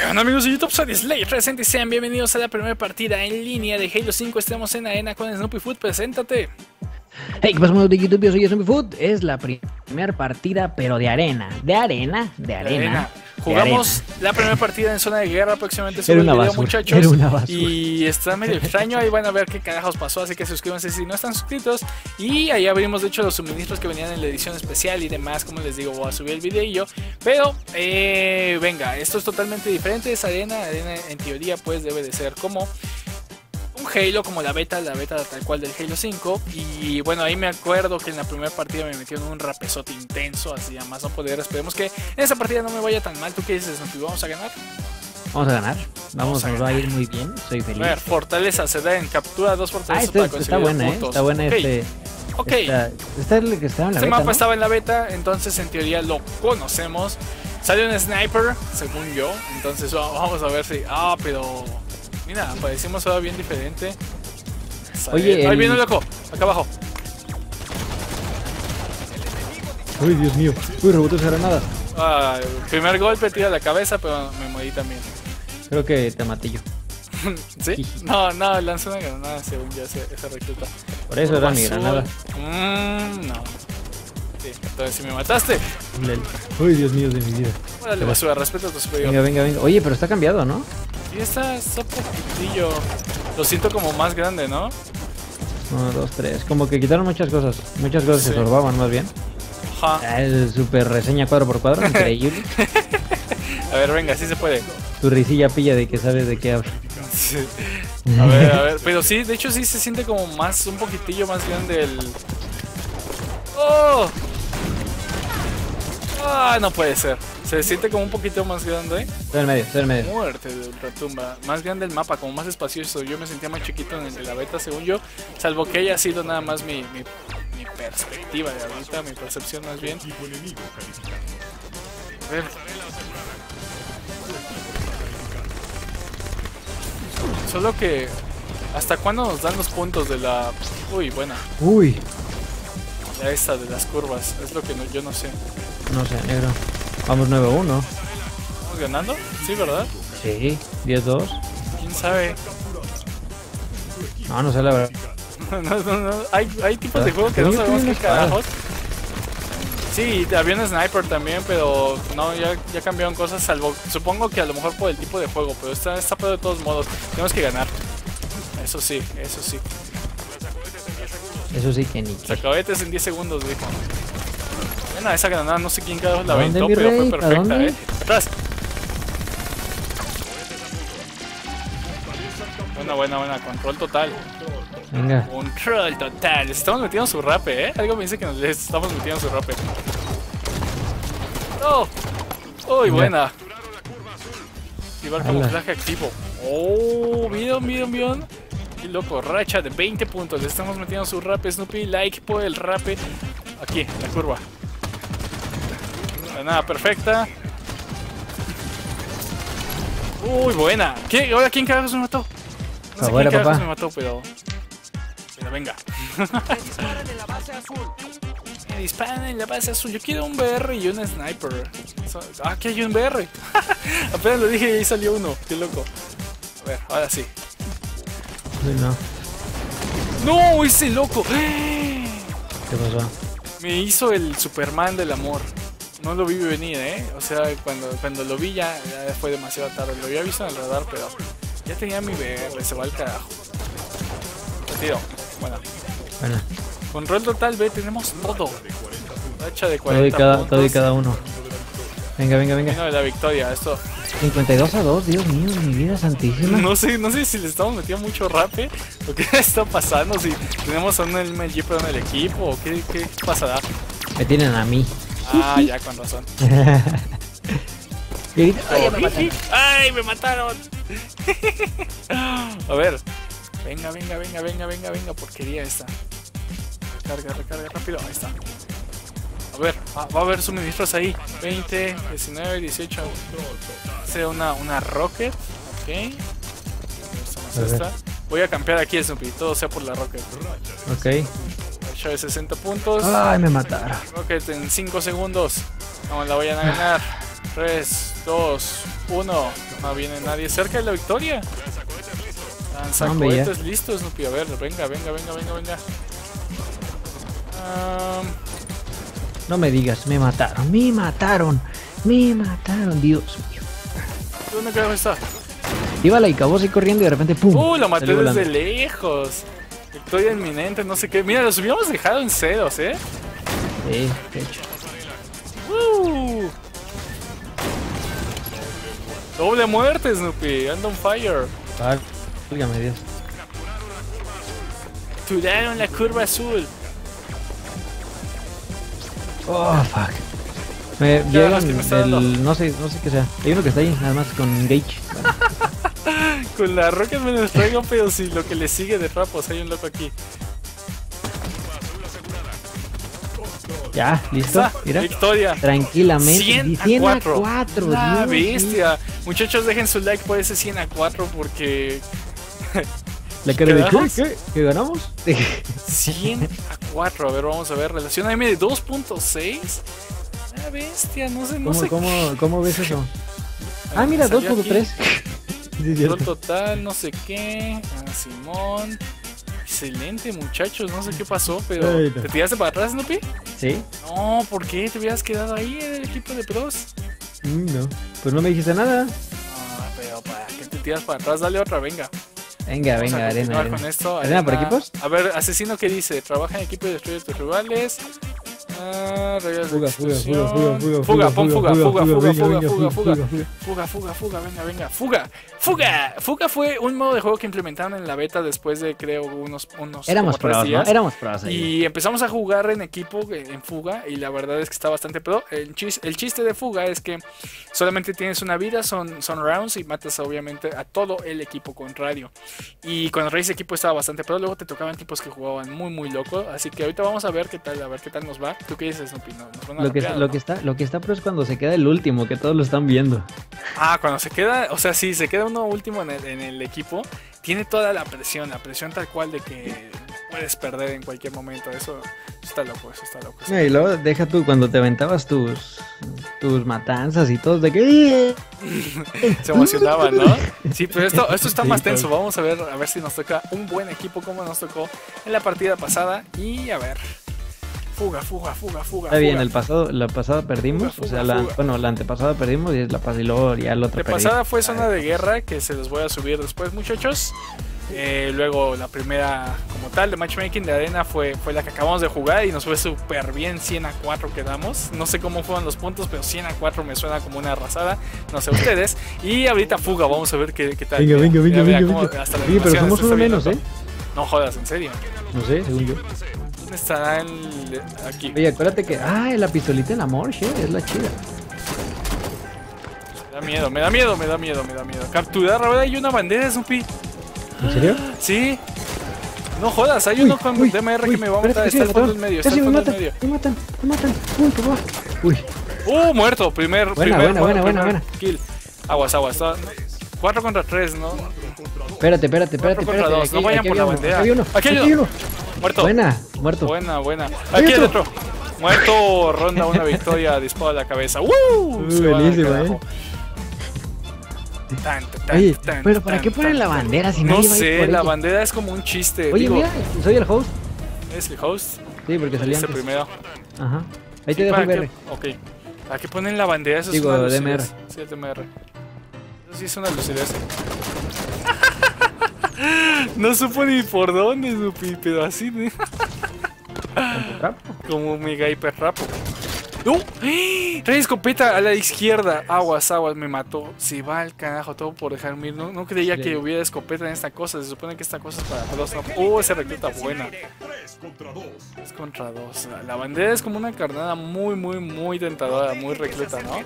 ¿Qué onda, amigos de YouTube? Soy Theslayer360 y sean bienvenidos a la primera partida en línea de Halo 5. Estamos en arena con Snoopyfoot, preséntate. Hey, ¿qué pasa, amigos de YouTube? Yo soy Snoopyfoot. Es la primera partida, pero de arena. Jugamos la primera partida en zona de guerra, próximamente sube el video, muchachos. Era una basura. Y está medio extraño, ahí van a ver qué carajos pasó, así que suscríbanse si no están suscritos. Y ahí abrimos de hecho los suministros que venían en la edición especial y demás, como les digo, voy a subir el videillo. Pero, venga, esto es totalmente diferente, es arena, en teoría pues debe de ser como un Halo, como la beta tal cual del Halo 5. Y bueno, ahí me acuerdo que en la primera partida me metieron un rapezote intenso, así a más no poder. Esperemos que en esa partida no me vaya tan mal. ¿Tú qué dices, Snoopy? ¿Vamos a ganar? Vamos a ganar, nos va a ir muy bien, soy feliz. A ver, fortaleza, se da en captura 2 fortalezas para conseguir puntos. Está buena, este mapa estaba en la beta, entonces en teoría lo conocemos. Salió un sniper, según yo, entonces vamos a ver si... Ah, pero... Mira, aparecimos ahora bien diferente. Oye, ahí viene un loco, acá abajo. Uy, Dios mío, uy, rebotó esa granada. Ah, primer golpe, tira la cabeza, pero me morí también. Creo que te maté yo. ¿Sí? No, lanzó una granada según yo, esa recluta. Por eso era mi granada. No. Sí, entonces si me mataste. Lel. Uy, Dios mío, de mi vida. Órale, basura, respeto a tu superior. Venga. Oye, pero está cambiado, ¿no? Y está poquitillo. Lo siento como más grande, ¿no? 1, 2, 3. Como que quitaron muchas cosas. Muchas cosas se sorbaban más bien. Ajá. Es súper reseña cuadro por cuadro. Increíble. A ver, venga, sí se puede. Tu risilla pilla de que sabes de qué hablo. Sí. A ver. Pero sí, de hecho sí se siente como más, un poquitillo más grande el... ¡Oh! ¡Ah! No puede ser. Se siente como un poquito más grande. Estoy en medio. Muerte de ultratumba. Más grande el mapa, como más espacioso. Yo me sentía más chiquito en el de la beta, según yo. Salvo que haya sido nada más mi perspectiva de ahorita, mi percepción más bien. A ver. Solo que... ¿Hasta cuándo nos dan los puntos de la... Uy, buena. Uy. La esta de las curvas. Es lo que yo no sé. No sé, negro. Vamos 9-1. ¿Estamos ganando? Sí, ¿verdad? Sí, 10-2. ¿Quién sabe? No sé la verdad. No. Hay tipos de juego que no sabemos qué carajos. Sí, había un sniper también, pero no, ya cambiaron cosas, salvo, supongo que a lo mejor por el tipo de juego, pero está pedo de todos modos. Tenemos que ganar. Eso sí. Eso sí que ni. Sacabetes en 10 segundos, dijo. Bueno, esa granada no sé quién carajo la aventó, pero fue perfecta, ¡Atrás! Buena. Control total. Venga. Control total. Estamos metiendo su rape, Algo me dice que nos estamos metiendo su rape. ¡Oh! ¡Uy, buena! Activar camuflaje activo. ¡Oh! ¡Miren! ¡Qué loco! Racha de 20 puntos. Le estamos metiendo su rape, Snoopy. Like por el rape. Aquí, la curva. Granada perfecta. ¡Uy, buena! ¿Qué? ¿Ahora quién carajo se mató? No sé quién carajo se mató, pero venga. Me disparan en la base azul. Yo quiero un BR y un sniper. Ah, aquí hay un BR. Apenas lo dije y ahí salió uno. Qué loco. A ver, ahora sí. No, ese loco. ¿Qué pasó? Me hizo el Superman del amor. No lo vi venir, O sea, cuando lo vi ya fue demasiado tarde. Lo había visto en el radar, pero ya tenía mi BR, se va al carajo. Retiro. Bueno. Control total, tenemos todo. Hacha de 40 puntos. Todo y cada uno. Venga. Vino de la victoria, esto. 52-2, Dios mío, mi vida santísima. No sé si le estamos metiendo mucho rape o qué está pasando, si tenemos a un MLG en el equipo o qué pasará. Me tienen a mí. Ah, ya, con razón. ¡Ay, me mataron! A ver. Venga, porquería esta. Recarga rápido, ahí está. A ver, va a haber suministros ahí. 20, 19, 18. Hace una rocket. Ok. Voy a campear aquí, Snoopy. Todo sea por la rocket. Ok. De 60 puntos. Ay, me mataron. Rocket en 5 segundos. No, la vayan a ganar. 3, 2, 1. No viene nadie cerca de la victoria. Lanza cohetes listos, Snoopy. A ver, venga. No me digas, me mataron, Dios mío. ¿Dónde quedó esta? Iba la Icabos y corriendo y de repente ¡pum! ¡Uh! La maté desde lejos. Victoria inminente, no sé qué. Mira, los hubiéramos dejado en ceros, ¿eh? Sí, de hecho. Doble muerte, Snoopy. Ando on fire. Ah, dígame, Dios. Turaron la curva azul. Oh, fuck. Me llegan del... No sé qué sea. Hay uno que está ahí, nada más con Gage. Vale. Con la roca me los traigo, pero si lo que le sigue de rapos, hay un loco aquí. Ya, listo. Mira. Victoria. Tranquilamente. 100 a 4. La bestia. Muchachos, dejen su like por ese 100 a 4 porque... La cara de ¿qué ganamos? 100 a 4. A ver, vamos a ver. Relación AM de 2.6. La bestia, no sé. ¿Cómo ves eso? Ah, mira, 2.3. Gol total, no sé qué. Ah, Simón. Excelente, muchachos, no sé qué pasó, pero... Ay, no. ¿Te tiraste para atrás, Snoopy? Sí. No, ¿por qué? ¿Te hubieras quedado ahí en el equipo de pros? No, pues no me dijiste nada. No, pero ¿para qué te tiras para atrás? Dale otra, venga. Venga, arena. Con esto, arena. ¿Arena por equipos? A ver, asesino, ¿qué dice? Trabaja en equipo y destruye tus rivales. Fuga fue un modo de juego que implementaron en la beta después de creo unos éramos pros, ¿no? Éramos pros y empezamos a jugar en equipo en Fuga y la verdad es que está bastante pro. El chiste de Fuga es que solamente tienes una vida, son rounds y matas obviamente a todo el equipo contrario. Y cuando ese equipo estaba bastante pro, luego te tocaban tipos que jugaban muy loco, así que ahorita vamos a ver qué tal, nos va. ¿Tú qué dices, Snoopy? Lo que está pro es cuando se queda el último, que todos lo están viendo. Ah, cuando se queda, o sea, si se queda uno último en el equipo, tiene toda la presión tal cual de que puedes perder en cualquier momento. Eso está loco. Sí, y luego deja tú cuando te aventabas tus matanzas y todos de que... Se emocionaban, ¿no? Sí, pero esto está más tenso. Vamos a ver si nos toca un buen equipo como nos tocó en la partida pasada. Y a ver... Fuga. Está bien, la pasada perdimos, la antepasada perdimos y es la pasada y luego ya el otro. La pasada fue zona de guerra, que se los voy a subir después, muchachos. Luego la primera como tal de matchmaking de arena fue la que acabamos de jugar y nos fue súper bien, 100 a 4 quedamos. No sé cómo fueron los puntos, pero 100 a 4 me suena como una arrasada, no sé ustedes. Y ahorita Fuga, vamos a ver qué tal. Venga. Sí, pero somos uno menos, ¿eh? No jodas, en serio. No sé, según yo. Estará aquí. Oye, acuérdate que... Ah, la pistolita en la Morsh, es la chida. Me da miedo. Capturar ahora hay una bandera, Snoopy. ¿En serio? Sí. No jodas, hay uno con DMR que me va a matar. Está el fondo en medio, me matan. Uy, por favor. Uy. Muerto. Buena. Kill. Aguas. 4 contra 3, ¿no? Espérate. 4 contra 2. No vayan por la bandera. Aquí hay uno. Muerto. Buena. Aquí el otro. Muerto. Ronda una victoria. Disparo a la cabeza. Buenísima, ¿eh? Oye, pero ¿para qué ponen la bandera si no sé, la bandera es como un chiste. Oye, digo, mira, soy el host. ¿Es el host? Sí, porque salí antes. Primero. Ajá. Ahí te dejo el BR. Ok. ¿Para qué ponen la bandera? Eso es una DMR. Sí, es DMR. Eso sí es una lucidez. No supo ni por dónde, Snoopy, pero así de... Como un mega hiper rapo. ¡No! Trae escopeta a la izquierda. Aguas, me mató. Se va al carajo, todo por dejarme ir. No creía que hubiera escopeta en esta cosa. Se supone que esta cosa es para dos. Esa recluta buena. 3 contra 2. La bandera es como una carnada muy tentadora. Muy recluta, ¿no?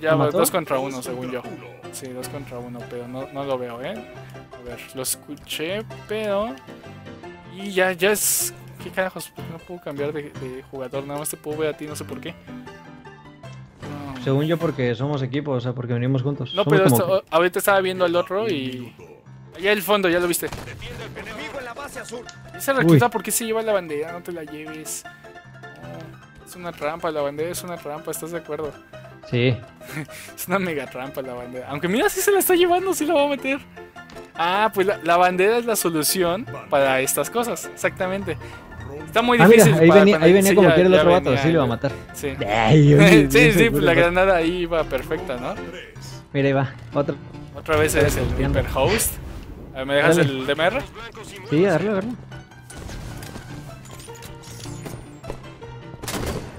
Ya, 2 contra 1, según yo. Sí, 2 contra 1, pero no lo veo, ¿eh? A ver, lo escuché, pero... Y ya es... ¿Qué carajos? No puedo cambiar de jugador, nada más te puedo ver a ti, no sé por qué. No. Según yo, porque somos equipo, o sea, porque venimos juntos. No, somos pero como... esto, ahorita estaba viendo al otro y... Allá el fondo, ya lo viste. Esa recluta, ¿por qué se lleva la bandera? No te la lleves. No, es una trampa, la bandera es una trampa, ¿estás de acuerdo? Sí. Es una mega trampa la bandera. Aunque mira, si se la está llevando, sí la va a meter. Ah, pues la bandera es la solución para estas cosas, exactamente. Está muy difícil. Mira, ahí venía como quiere el otro vato, sí lo iba a matar. Sí, ay, oye, sí, pues la granada ahí iba perfecta, ¿no? Mira, ahí va, otro. Otra vez es el Hyper Host. A ver, ¿me dejas dale el DMR? Sí, a darle, a verlo.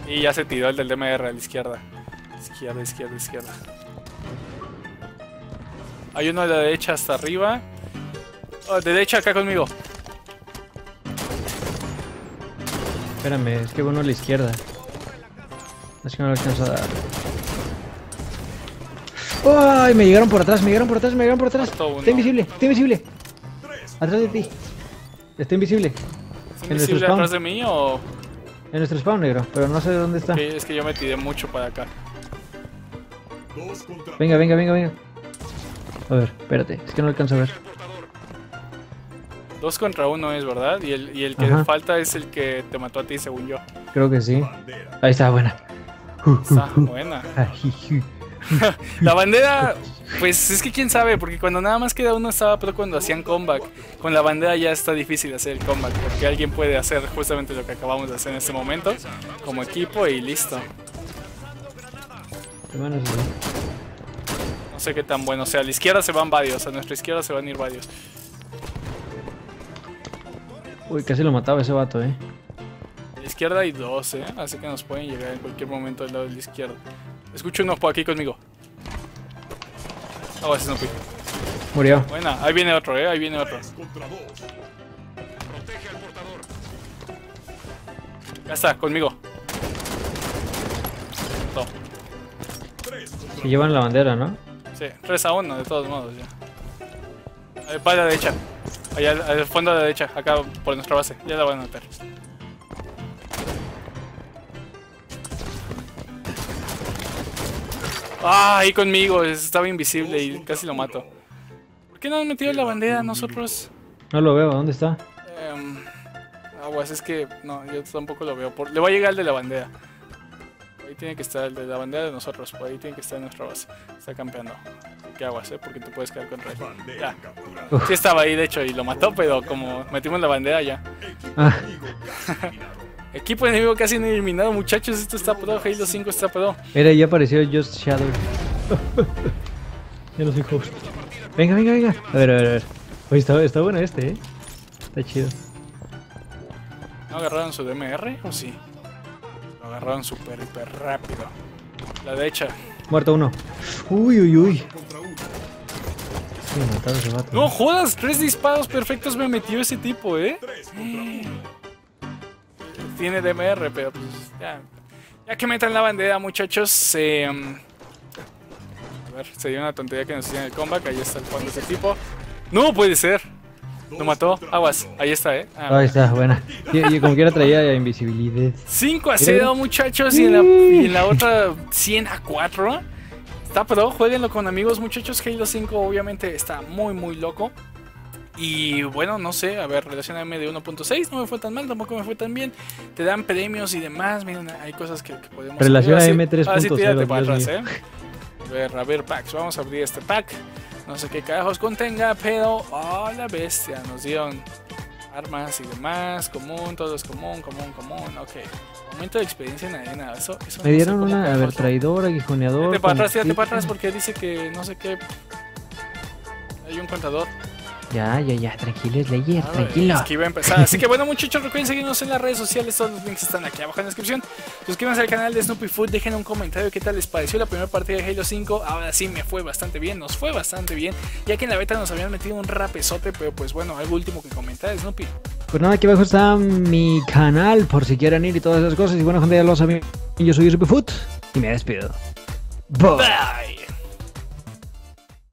Y ya se tiró el del DMR a la izquierda. Izquierda. Hay uno a la derecha hasta arriba. Oh, derecha acá conmigo. Espérame, es que uno a la izquierda. Es que no lo alcanzo a dar. ¡Ay! Me llegaron por atrás, me llegaron por atrás. Está invisible, Atrás de ti. Está invisible. ¿Está invisible atrás de mí o...? En nuestro spawn, negro, pero no sé dónde está. Okay, es que yo me tiré mucho para acá. Venga. A ver, espérate, es que no alcanzo a ver. 2 contra 1 es, ¿verdad? Y el que falta es el que te mató a ti, según yo. Creo que sí. Ahí está, buena. Está buena. La bandera, pues es que quién sabe, porque cuando nada más queda uno estaba pero cuando hacían comeback. Con la bandera ya está difícil hacer el comeback, porque alguien puede hacer justamente lo que acabamos de hacer en este momento, como equipo y listo. No sé qué tan bueno, o sea, a la izquierda se van varios, a nuestra izquierda se van a ir varios. Uy, casi lo mataba ese vato, A la izquierda hay 2, así que nos pueden llegar en cualquier momento del lado de la izquierda. Escucho uno por aquí conmigo. Ah, ese Snoopy. Murió. Buena, ahí viene otro, ahí viene otro. Ya está, conmigo. No. Se llevan la bandera, ¿no? Sí, 3-1 de todos modos ya. Ahí para la derecha. Allá al fondo de la derecha, acá por nuestra base. Ya la van a meter. Ah, ahí conmigo, estaba invisible y casi lo mato. ¿Por qué no han metido la bandera nosotros? No lo veo, ¿dónde está? Aguas, es que no, yo tampoco lo veo. Le va a llegar el de la bandera. Ahí tiene que estar el de la bandera de nosotros, por ahí tiene que estar nuestra base. Está campeando. ¿Qué aguas, Porque te puedes quedar contra él. Ya. Sí estaba ahí, de hecho, y lo mató, pero como metimos la bandera ya. Ah. Equipo enemigo casi eliminado, muchachos, esto está pro, Halo 5 está pro. Mira, ya apareció Just Shadow. Ya no soy host. Venga. A ver. Oye, está bueno este, Está chido. ¿No agarraron su DMR o sí? Lo agarraron super, hiper rápido. La derecha. Muerto uno. Uy. Sí, mataron ese vato. No jodas, 3 disparos perfectos me metió ese tipo, Tiene DMR, pero pues ya que metan la bandera, muchachos, a ver, sería una tontería que nos hicieran el comeback. Ahí está el fondo de ese tipo. ¡No puede ser! Lo mató, aguas, ahí está, ahí está, buena. Y como quiera traía invisibilidad. 5-0, muchachos, y en la otra 100-4. Está pro, jueguenlo con amigos, muchachos. Halo 5 obviamente está muy loco. Y bueno, no sé, a ver, relacioname de 1.6, no me fue tan mal, tampoco me fue tan bien. Te dan premios y demás, miren, hay cosas que podemos hacer. Relaciona M3.0. Ahora sí, tírate para atrás, A ver, packs, vamos a abrir este pack. No sé qué carajos contenga, pero... ¡Oh, la bestia! Nos dieron armas y demás, común, todo es común, ok. Aumento de experiencia en arena, eso me dieron no sé una, a ver, traidor, aguijoneador... Tírate para atrás porque dice que no sé qué... Hay un contador... Ya, tranquilo, Slayer, tranquilo. Es que iba a empezar. Así que bueno, muchachos, recuerden seguirnos en las redes sociales. Todos los links están aquí abajo en la descripción. Suscríbanse al canal de Snoopyfoot. Dejen un comentario qué tal les pareció la primera partida de Halo 5. Ahora sí me fue bastante bien, nos fue bastante bien. Ya que en la beta nos habían metido un rapezote, pero pues bueno, algo último que comentar, Snoopy. Pues nada, aquí abajo está mi canal por si quieren ir y todas esas cosas. Y bueno, gente, ya lo saben. Yo soy Snoopyfoot y me despido. Bye.